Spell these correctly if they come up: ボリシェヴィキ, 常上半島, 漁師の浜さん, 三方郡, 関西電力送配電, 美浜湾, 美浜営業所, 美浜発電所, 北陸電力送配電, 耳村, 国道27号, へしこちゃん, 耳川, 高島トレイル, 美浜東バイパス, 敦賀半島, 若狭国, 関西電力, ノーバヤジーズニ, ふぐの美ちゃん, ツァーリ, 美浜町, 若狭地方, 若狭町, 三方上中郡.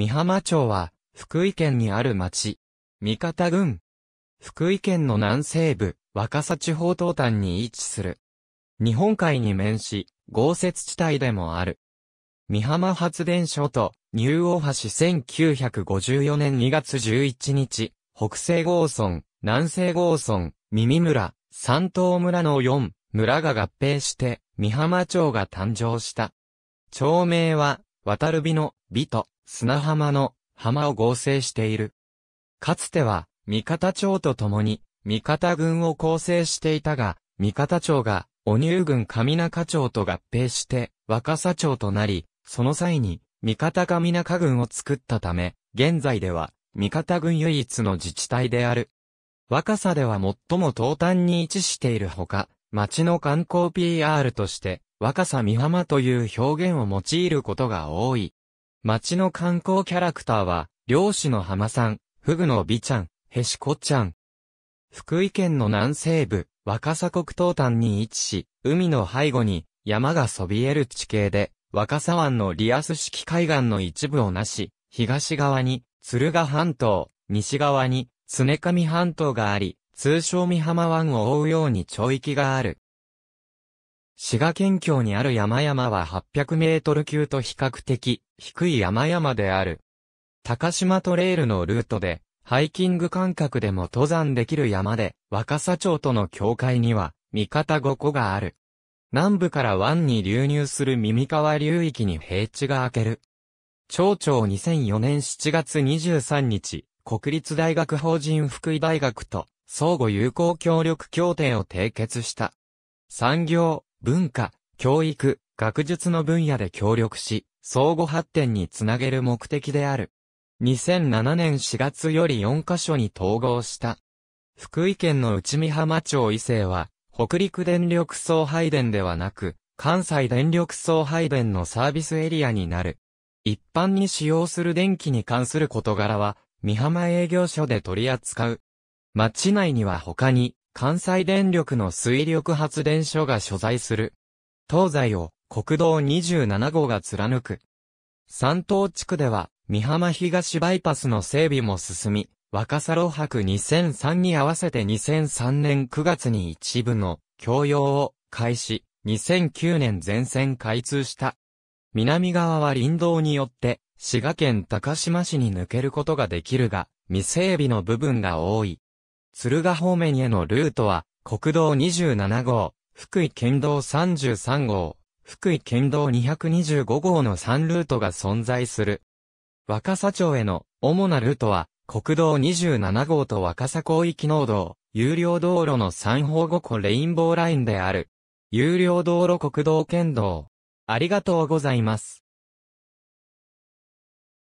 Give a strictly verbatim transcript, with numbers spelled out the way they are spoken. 美浜町は、福井県にある町。三方郡。福井県の南西部、若狭地方東端に位置する。日本海に面し、豪雪地帯でもある。美浜発電所と、入央橋せんきゅうひゃくごじゅうよねんにがつじゅういちにち、北西郷村、南西郷村、耳村、三島村のよん村が合併して、美浜町が誕生した。町名は、渡る美の美と砂浜の浜を合成している。かつては、三方町と共に、三方郡を構成していたが、三方町が、御入郡上中町と合併して、若狭町となり、その際に、三方上中郡を作ったため、現在では、三方郡唯一の自治体である。若狭では最も東端に位置しているほか、町の観光 ピーアール として、若狭美浜という表現を用いることが多い。町の観光キャラクターは、漁師の浜さん、フグの美ちゃん、へしこちゃん。福井県の南西部、若狭国東端に位置し、海の背後に山がそびえる地形で、若狭湾のリアス式海岸の一部をなし、東側に敦賀半島、西側に常上半島があり、通称美浜湾を覆うように町域がある。滋賀県境にある山々ははっぴゃくメートル級と比較的低い山々である。高島トレイルのルートで、ハイキング感覚でも登山できる山で、若狭町との境界には、三方五湖がある。南部から湾に流入する耳川流域に平地が明ける。町長にせんよねんしちがつにじゅうさんにち、国立大学法人福井大学と相互友好協力協定を締結した。産業、文化、教育、学術の分野で協力し、相互発展につなげる目的である。にせんななねんしがつよりよんかしょに統合した。福井県の内美浜町以西は、北陸電力送配電ではなく、関西電力送配電のサービスエリアになる。一般に使用する電気に関する事柄は、美浜営業所で取り扱う。町内には他に、関西電力の水力発電所が所在する。東西を国道にじゅうななごうが貫く。三島地区では、美浜東バイパスの整備も進み、若狭路泊にせんさんに合わせてにせんさんねんくがつに一部の供用を開始、にせんきゅうねん全線開通した。南側は林道によって、滋賀県高島市に抜けることができるが、未整備の部分が多い。敦賀方面へのルートは、国道にじゅうななごう、福井県道さんじゅうさんごう、福井県道にひゃくにじゅうごごうのさんルートが存在する。若狭町への主なルートは、国道にじゅうななごうと若狭広域農道、有料道路のさんほうごこレインボーラインである。有料道路国道県道。ありがとうございます。